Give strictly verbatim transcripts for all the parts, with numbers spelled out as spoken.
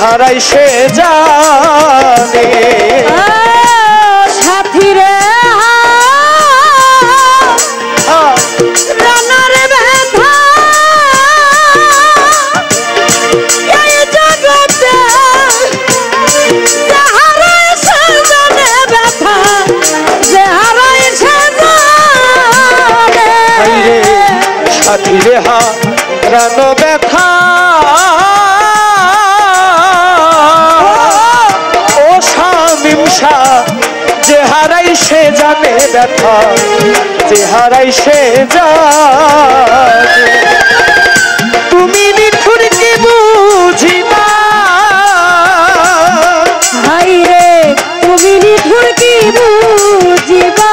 হারাই সে জানে সাথী রে রানার ব্যথা এই জগতে হারাই সে জানে ব্যথা যে হারাই সে জানে সাথী রে হারান ব্যথা সে জানে ব্যথা যে হারাই সে জানে তুমি নিঠুর কি বুঝি না হাই রে তুমি নিঠুর কি বুঝিবা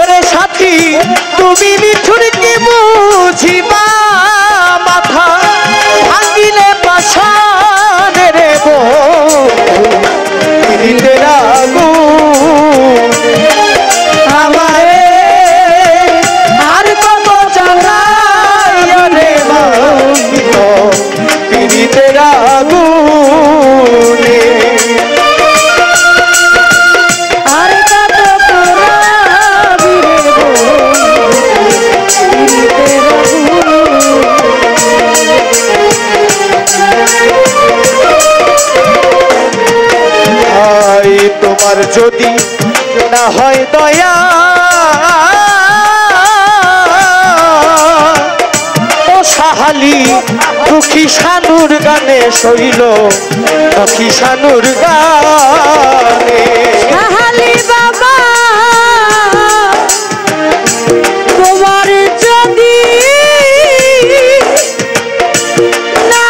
ওরে সাথী তুমি নিঠুর কি বুঝিবা মাথা ভাঙিলে পাশানে রে বউ পীড়িতের আগুনে তোমার যদি না হয় দয়া ও সাহালি দুঃখী শানুর গানে সইল দুঃখী শানুর গানে সাহালি বাবা তোমার যদি যদি না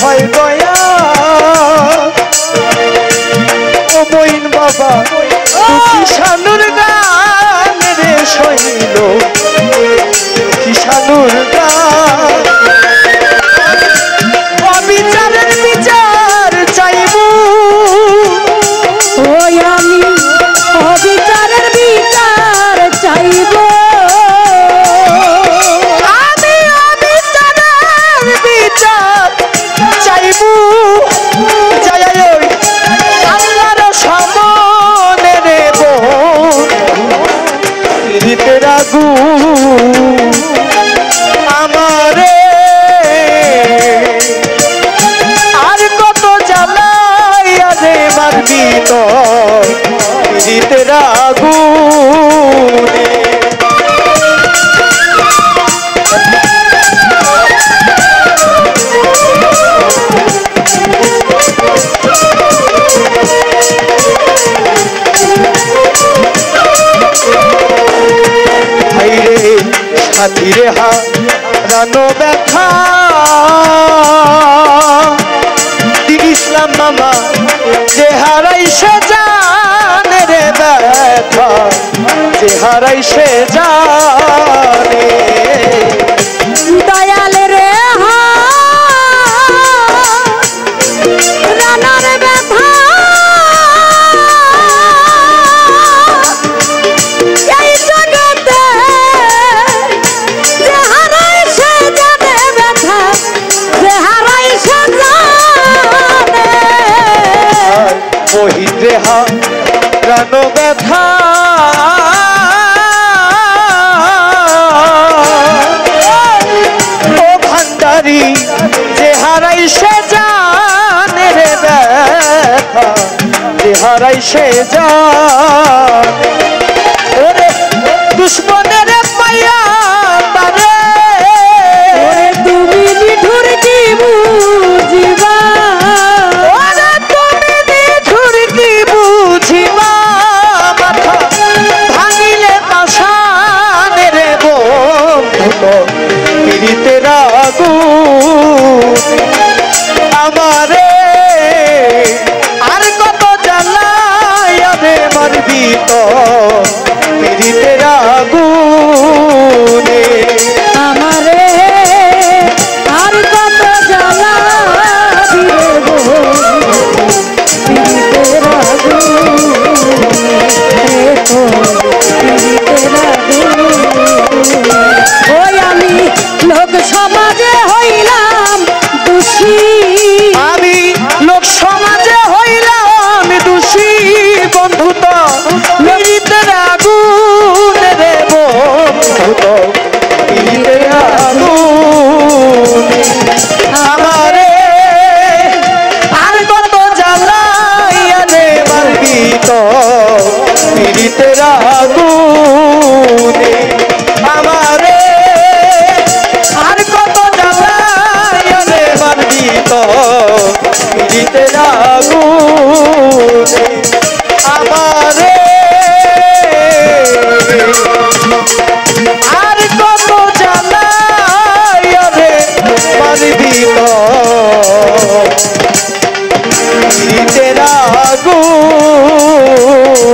হয় দয়া ও মইন বাবা দুঃখী শানুর গান রে সইল দুঃখী শানুর গান অবিচারের বিচার চাইবো ওই আমি অবিচারের বিচার চাইবো সাথীরে হারানো ব্যথা দিন ইসলাম মামা যে হারাই সে জানে রে ব্যথা যে হারাই সে জানে দয়াল রে হারানোর ব্যথা হারানো ব্যথা ও ভান্ডারি যে হারাই সে জানে রে ব্যথা যে হারাই সে জানে ওরে দুশ্মনের পাইয়া আমারে আর কত জ্বালায় আরে মারবি তো পীড়িতে আগুনে আমারে আর কত জ্বালাবি রে গো পীড়িতে আগুনে রে তো পীড়িতে আগুনে ওই আমি লোক সমাজে হইলাম দোষী আমি লোক সমাজে হইলাম দোষী বন্ধু তো পীড়িতের أقول